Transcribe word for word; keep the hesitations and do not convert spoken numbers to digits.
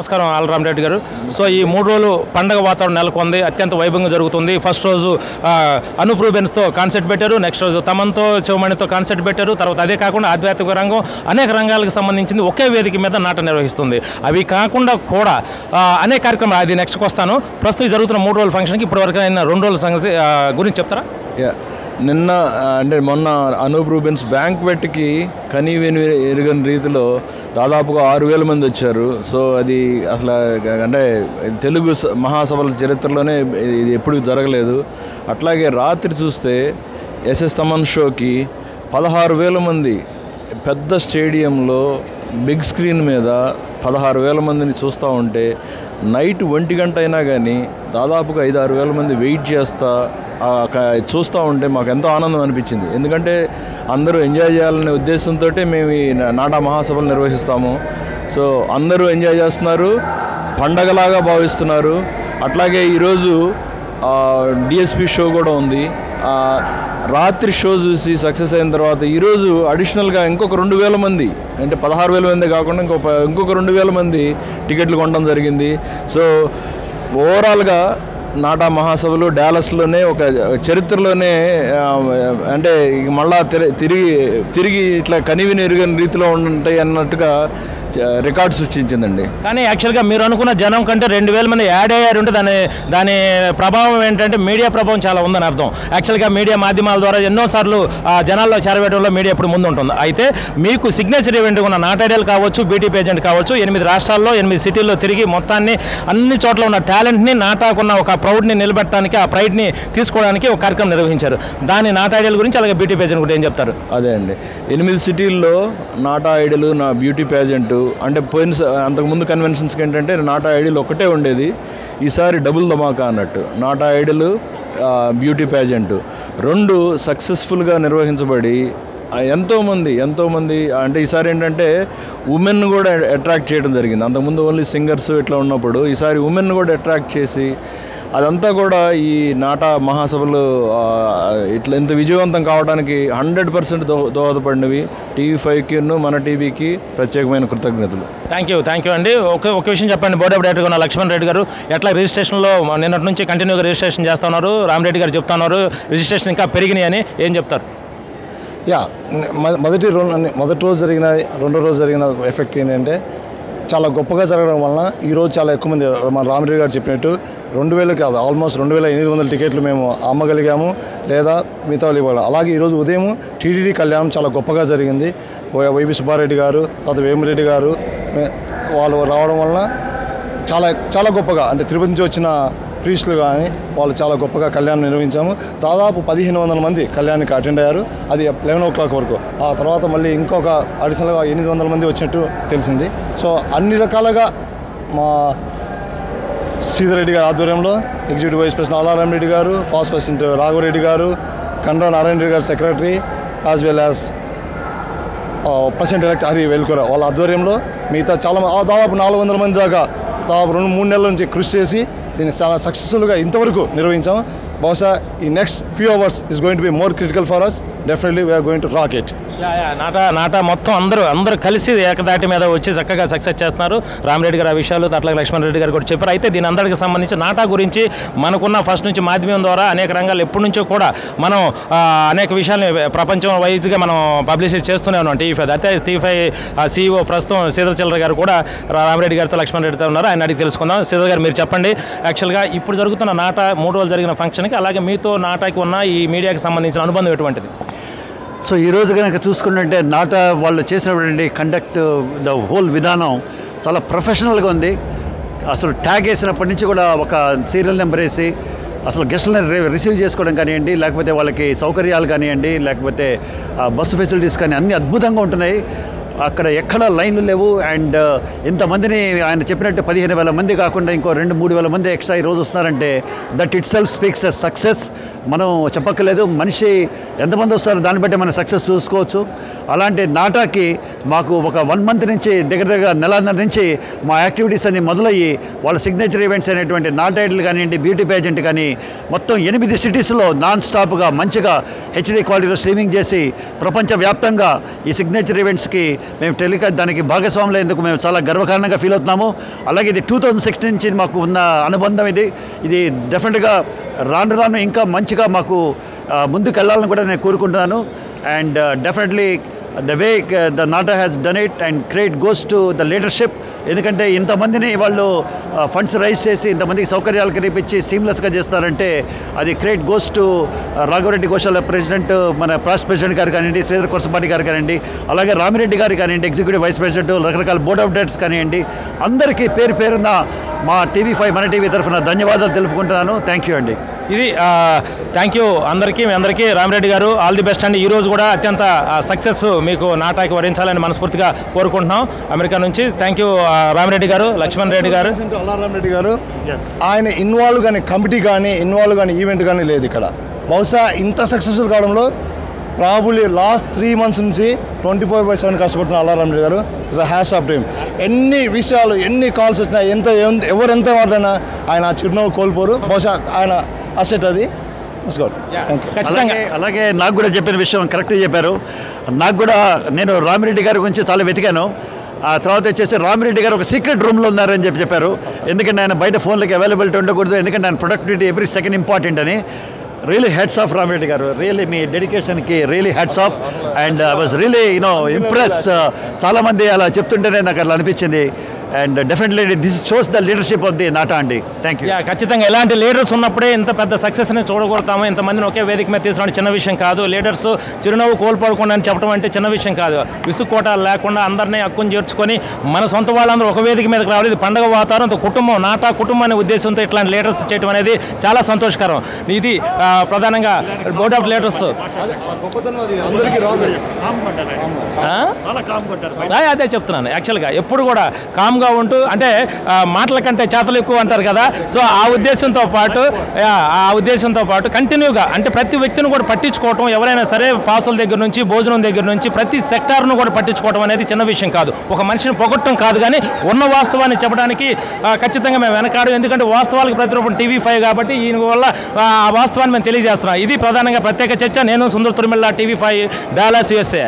నమస్కారం ఆలరామ్ రెడ్డి గారు. సో ఈ మూడు రోజులు పండగ వాతావరణం నెలకొంది, అత్యంత వైభవంగా జరుగుతుంది. ఫస్ట్ రోజు అనూప్ రూబెన్స్తో కాన్సెప్ట్ పెట్టారు, నెక్స్ట్ రోజు తమన్తో శివమణితో కాన్సెప్ట్ పెట్టారు. తర్వాత అదే కాకుండా ఆధ్యాత్మిక రంగం అనేక రంగాలకు సంబంధించింది ఒకే వేదిక మీద నాట నిర్వహిస్తుంది. అవి కాకుండా కూడా అనేక కార్యక్రమాలు, అది నెక్స్ట్కి వస్తాను. ప్రస్తుతం జరుగుతున్న మూడు రోజుల ఫంక్షన్కి ఇప్పటివరకు అయినా రెండు రోజుల సంగతి గురించి చెప్తారా? నిన్న అంటే మొన్న అనూప్ రూబెన్స్ బ్యాంక్వెట్కి కనీవేని ఎరుగని రీతిలో దాదాపుగా ఆరు వేల మంది వచ్చారు. సో అది అసలు అంటే తెలుగు మహాసభల చరిత్రలోనే ఇది ఎప్పుడూ జరగలేదు. అట్లాగే రాత్రి చూస్తే ఎస్ఎస్ తమన్ షోకి పదహారు వేల మంది పెద్ద స్టేడియంలో బిగ్ స్క్రీన్ మీద పదహారు వేల మందిని చూస్తూ ఉంటే, నైట్ ఒంటి గంట అయినా కానీ దాదాపుగా ఐదు ఆరు వేల మంది వెయిట్ చేస్తా చూస్తూ ఉంటే మాకు ఎంతో ఆనందం అనిపించింది. ఎందుకంటే అందరూ ఎంజాయ్ చేయాలనే ఉద్దేశంతో మేము ఈ నాటా మహాసభలు నిర్వహిస్తాము. సో అందరూ ఎంజాయ్ చేస్తున్నారు, పండగలాగా భావిస్తున్నారు. అట్లాగే ఈరోజు డిఎస్పి షో కూడా ఉంది. రాత్రి షో చూసి సక్సెస్ అయిన తర్వాత ఈరోజు అడిషనల్గా ఇంకొక రెండు వేల మంది, అంటే పదహారు వేల మంది కాకుండా ఇంకొక ఇంకొక రెండు వేల మంది టికెట్లు కొనడం జరిగింది. సో ఓవరాల్గా నాటా మహాసభలు డాలస్లోనే ఒక చరిత్రలోనే అంటే మళ్ళా తిరిగి తిరిగి ఇట్లా కనివిని ఎరుగని రీతిలో ఉంటాయి అన్నట్టుగా రికార్డు సృష్టించిందండి. కానీ యాక్చువల్గా మీరు అనుకున్న జనం కంటే రెండు వేల మంది యాడ్ అయ్యారు అంటే దాని దాని ప్రభావం ఏంటంటే మీడియా ప్రభావం చాలా ఉందని అర్థం. యాక్చువల్గా మీడియా మాధ్యమాల ద్వారా ఎన్నోసార్లు జనాల్లో చేరవేయడంలో మీడియా ఇప్పుడు ముందు ఉంటుంది. అయితే మీకు సిగ్నేచర్ ఈవెంట్ ఉన్న నాటేడేలు కావచ్చు, బీటీ పేజెంట్ కావచ్చు, ఎనిమిది రాష్ట్రాల్లో ఎనిమిది సిటీల్లో తిరిగి మొత్తాన్ని అన్ని చోట్ల ఉన్న టాలెంట్ని, నాటాకున్న ఒక ప్రౌడ్ని నిలబెట్టడానికి, ఆ ప్రైడ్ని తీసుకోవడానికి ఒక కార్యక్రమం నిర్వహించారు. దాని నాటా ఐడియల్ గురించి అలాగే బ్యూటీ పేజెంట్ కూడా ఏం చెప్తారు? అదే అండి, ఎనిమిది సిటీల్లో నాటా ఐడియల్, నా బ్యూటీ పేజెంట్ అంటే పోయిన అంతకుముందు కన్వెన్షన్స్కి ఏంటంటే నాటా ఐడియల్ ఒకటే ఉండేది, ఈసారి డబుల్ ధమాకా అన్నట్టు నాటా ఐడియల్ బ్యూటీ పేజెంట్ రెండు సక్సెస్ఫుల్గా నిర్వహించబడి ఎంతోమంది ఎంతోమంది అంటే ఈసారి ఏంటంటే ఉమెన్ కూడా అట్రాక్ట్ చేయడం జరిగింది. అంతకుముందు ఓన్లీ సింగర్స్ ఇట్లా ఉన్నప్పుడు ఈసారి ఉమెన్ కూడా అట్రాక్ట్ చేసి అదంతా కూడా ఈ నాటా మహాసభలు ఇట్లా ఇంత విజయవంతం కావడానికి హండ్రెడ్ పర్సెంట్ దో దోహదపడినవి. టీవీ ఫైవ్కిను మన టీవీకి ప్రత్యేకమైన కృతజ్ఞతలు. థ్యాంక్ యూ థ్యాంక్ యూ అండి. ఒక ఒక విషయం చెప్పండి, బోర్డ్ ఆఫ్ డైరెక్టర్గా ఉన్న లక్ష్మణ్ రెడ్డి గారు ఎట్లా రిజిస్ట్రేషన్లో నిన్నటి నుంచి కంటిన్యూగా రిజిస్ట్రేషన్ చేస్తున్నారు, రామిరెడ్డి గారు చెప్తున్నారు రిజిస్ట్రేషన్ ఇంకా పెరిగినాయని, ఏం చెప్తారు? యా, మొదటి రోజు మొదటి రోజు జరిగిన రెండో రోజు జరిగిన ఎఫెక్ట్ ఏంటంటే చాలా గొప్పగా జరగడం వలన ఈరోజు చాలా ఎక్కువ మంది మన రామిరెడ్డి గారు చెప్పినట్టు రెండు వేలు కాదు, ఆల్మోస్ట్ రెండు వేల ఎనిమిది వందల టికెట్లు మేము అమ్మగలిగాము లేదా మిగతా వాళ్ళు ఇవ్వాలి. అలాగే ఈరోజు ఉదయం టీటీడీ కళ్యాణం చాలా గొప్పగా జరిగింది. వైవి సుబ్బారెడ్డి గారు, తర్వాత వేమిరెడ్డి గారు వాళ్ళు రావడం వలన చాలా చాలా గొప్పగా అంటే తిరుపతి నుంచి వచ్చిన ప్రీస్టులు కానీ వాళ్ళు చాలా గొప్పగా కళ్యాణం నిర్వహించాము. దాదాపు పదిహేను వందల మంది కళ్యాణానికి అటెండ్ అయ్యారు, అది లెవెన్ ఓ క్లాక్ వరకు. ఆ తర్వాత మళ్ళీ ఇంకొక అడిషనల్గా ఎనిమిది వందల మంది వచ్చినట్టు తెలిసింది. సో అన్ని రకాలుగా మా సీతారెడ్డి గారి ఆధ్వర్యంలో executive vice president Alaram Reddy గారు, ఫాస్ట్ ప్రెసిడెంట్ రాఘవరెడ్డి గారు, కండ్రా నారాయణ రెడ్డి గారు secretary, as well as president elect Hari Velkura వాళ్ళ ఆధ్వర్యంలో మిగతా చాలా దాదాపు నాలుగు వందల మంది దాకా దాదాపు రెండు మూడు నెలల నుంచి కృషి చేసి దీన్ని చాలా సక్సెస్ఫుల్గా ఇంతవరకు నిర్వహించాము. బహుశా ఈ next few hours is going to be more critical for us. Definitely we are going to rock it. NATA NATA మొత్తం అందరూ అందరూ కలిసి ఏకదాటి మీద వచ్చి చక్కగా సక్సెస్ చేస్తున్నారు. రామిరెడ్డి గారు ఆ విషయాలు అట్లాగే లక్ష్మణ్ రెడ్డి గారు కూడా చెప్పారు. అయితే దీని అందరికి సంబంధించి నాటా గురించి మనకున్న ఫస్ట్ నుంచి మాధ్యమం ద్వారా అనేక రంగాలు ఎప్పటి నుంచో కూడా మనం అనేక విషయాలని ప్రపంచం వైజ్గా మనం పబ్లిష్ చేస్తూనే ఉన్నాం. టీవీ ఫైవ్ అయితే టీవీ ఫైవ్ సీఈఓ ప్రస్తుతం సీధర్ చిల్లర గారు కూడా రామిరెడ్డి గారితో లక్ష్మణ్ రెడ్డితో ఉన్నారు. ఆయన అడిగి తెలుసుకుందాం. సీధర్ గారు మీరు చెప్పండి, యాక్చువల్గా ఇప్పుడు జరుగుతున్న నాటా మూడు రోజులు జరిగిన ఫంక్షన్కి అలాగే మీతో నాటాకి ఉన్న ఈ మీడియాకి సంబంధించిన అనుబంధం ఎటువంటిది? సో ఈరోజు కనుక చూసుకుంటుంటే నాటా వాళ్ళు చేసినటువంటి కండక్ట్ ద హోల్ విధానం చాలా ప్రొఫెషనల్గా ఉంది. అసలు ట్యాగ్ వేసినప్పటి నుంచి కూడా ఒక సీరియల్ నెంబర్ వేసి అసలు గెస్ట్లను రిసీవ్ చేసుకోవడం కానివ్వండి, లేకపోతే వాళ్ళకి సౌకర్యాలు కానివ్వండి, లేకపోతే బస్సు ఫెసిలిటీస్ కానీ అన్నీ అద్భుతంగా ఉంటున్నాయి. అక్కడ ఎక్కడ లైన్లు లేవు. అండ్ ఇంతమందిని ఆయన చెప్పినట్టు పదిహేను వేల మంది కాకుండా ఇంకో రెండు మూడు వేల మంది ఎక్స్ట్రా ఈరోజు వస్తున్నారంటే that itself speaks a success. మనం చెప్పక్కర్లేదు, మనిషి ఎంతమంది వస్తారో దాన్ని బట్టి మనం సక్సెస్ చూసుకోవచ్చు. అలాంటి నాటాకి మాకు ఒక వన్ మంత్ నుంచి దగ్గర దగ్గర నెలన్నర నుంచి మా యాక్టివిటీస్ అన్ని మొదలయ్యి వాళ్ళ సిగ్నేచర్ ఈవెంట్స్ అనేటువంటి నాటా ఐడియల్ కానివ్వండి, బ్యూటీ పేజెంట్ కానీ మొత్తం ఎనిమిది సిటీస్లో నాన్ స్టాప్గా మంచిగా హెచ్డీ క్వాలిటీలో స్ట్రీమింగ్ చేసి ప్రపంచవ్యాప్తంగా ఈ సిగ్నేచర్ ఈవెంట్స్కి మేము టెలికా దానికి భాగస్వాములు అయ్యేందుకు మేము చాలా గర్వకారణంగా ఫీల్ అవుతున్నాము. అలాగే ఇది టూ థౌజండ్ సిక్స్టీన్ నుంచి మాకు ఉన్న అనుబంధం ఇది ఇది డెఫినెట్గా రాను రాను ఇంకా మంచిగా మాకు ముందుకు వెళ్ళాలని కూడా నేను కోరుకుంటున్నాను. And definitely the way uh, the NATA has done it, and credit goes to the leadership. ఎందుకంటే ఇంతమందిని వాళ్ళు ఫండ్స్ రైజ్ చేసి ఇంతమందికి సౌకర్యాలు కల్పించి సీమ్లెస్గా చేస్తారంటే అది credit goes to Raghava Reddy ఘోషాల president, మన ప్రెస్ ప్రెసిడెంట్ గారు కానివ్వండి, శ్రీధర్ కొరసపాటి గారు కానివ్వండి, అలాగే రామిరెడ్డి గారు కానివ్వండి, ఎగ్జిక్యూటివ్ వైస్ ప్రెసిడెంట్, రకరకాల బోర్డ్ ఆఫ్ డైరెక్టర్స్ కానివ్వండి, అందరికీ పేరు పేరున మా టీవీ ఫైవ్ మన టీవీ తరఫున ధన్యవాదాలు తెలుపుకుంటున్నాను. థ్యాంక్ యూ అండి. ఇది థ్యాంక్ యూ అందరికీ, మీ అందరికీ. రామిరెడ్డి గారు ఆల్ ది బెస్ట్ అండి. ఈరోజు కూడా అత్యంత సక్సెస్ మీకు నాటాకి వరించాలని మనస్ఫూర్తిగా కోరుకుంటున్నాం అమెరికా నుంచి. థ్యాంక్ యూ రామిరెడ్డి గారు, లక్ష్మణ్ రెడ్డి గారు. అల్లారామిరెడ్డి గారు ఆయన ఇన్వాల్వ్ కానీ కమిటీ కానీ ఇన్వాల్వ్ కానీ ఈవెంట్ కానీ లేదు ఇక్కడ. బహుశా ఇంత సక్సెస్ఫుల్ కావడంలో ప్రాబులీ లాస్ట్ త్రీ మంత్స్ నుంచి ట్వంటీ ఫోర్ బై సెవెన్ కష్టపడుతున్న అల్లారామిరెడ్డి గారు is a hash of team. ఎన్ని విషయాలు ఎన్ని కాల్స్ వచ్చినా ఎంత ఎవరెంత మాట్లాడినా ఆయన చిరునవ్వు కోల్పోరు. బహుశా ఆయన అసెట్ అది. అలాగే నాకు కూడా చెప్పిన విషయం కరెక్ట్గా చెప్పారు. నాకు కూడా నేను రామిరెడ్డి గారి గురించి చాలా వెతికాను. ఆ తర్వాత వచ్చేసి రామిరెడ్డి గారు ఒక సీక్రెట్ రూమ్లో ఉన్నారని చెప్పి చెప్పారు. ఎందుకంటే ఆయన బయట ఫోన్లకి అవైలబిలిటీ ఉండకూడదు, ఎందుకంటే ఆయన ప్రొడక్టివిటీ ఎవ్రీ సెకండ్ ఇంపార్టెంట్ అని. రియలీ హ్యాట్స్ ఆఫ్ రామిరెడ్డి గారు, రియలీ మీ డెడికేషన్కి really hats off. And I was really you know impress. చాలామంది అలా చెప్తుంటేనే నాకు అలా అనిపించింది. And definitely this shows the leadership of the NATA అండి. Thank you. ఖచ్చితంగా ఇలాంటి లీడర్స్ ఉన్నప్పుడే ఇంత పెద్ద సక్సెస్ని చూడగొడతాము. ఇంతమందిని ఒకే వేదిక మీద తీసుకోవడం చిన్న విషయం కాదు. లీడర్స్ చిరునవ్వు కోల్పోకుండా అని చెప్పడం అంటే చిన్న విషయం కాదు. విసుక్కోటాలు లేకుండా అందరినీ హక్కును చేర్చుకొని మన సొంత వాళ్ళందరూ ఒక వేదిక మీదకి రావాలి. ఇది పండుగ వాతావరణంతో కుటుంబం నాటా కుటుంబాన్ని ఉద్దేశంతో ఇట్లాంటి లీడర్స్ చేయడం అనేది చాలా సంతోషకరం. ఇది ప్రధానంగా బోర్డ్ ఆఫ్ లీడర్స్ అదే చెప్తున్నాను. యాక్చువల్గా ఎప్పుడు కూడా కామ్ గా ఉంటూ, అంటే మాటల కంటే చేతలు ఎక్కువ అంటారు కదా, సో ఆ ఉద్దేశంతో పాటు ఆ ఉద్దేశంతో పాటు కంటిన్యూగా అంటే ప్రతి వ్యక్తిని కూడా పట్టించుకోవటం, ఎవరైనా సరే పాసుల దగ్గర నుంచి భోజనం దగ్గర నుంచి ప్రతి సెక్టార్ను కూడా పట్టించుకోవడం అనేది చిన్న విషయం కాదు. ఒక మనిషిని పొగట్టడం కాదు, కానీ ఉన్న వాస్తవాన్ని చెప్పడానికి ఖచ్చితంగా మేము వెనకాడు. ఎందుకంటే వాస్తవాలకు ప్రతిరూపం టీవీ ఫైవ్ కాబట్టి దీని వల్ల ఆ వాస్తవాన్ని మేము తెలియజేస్తున్నాం. ఇది ప్రధానంగా ప్రత్యేక చర్చ. నేను Sundar Tirumala, TV five, Dallas, USA.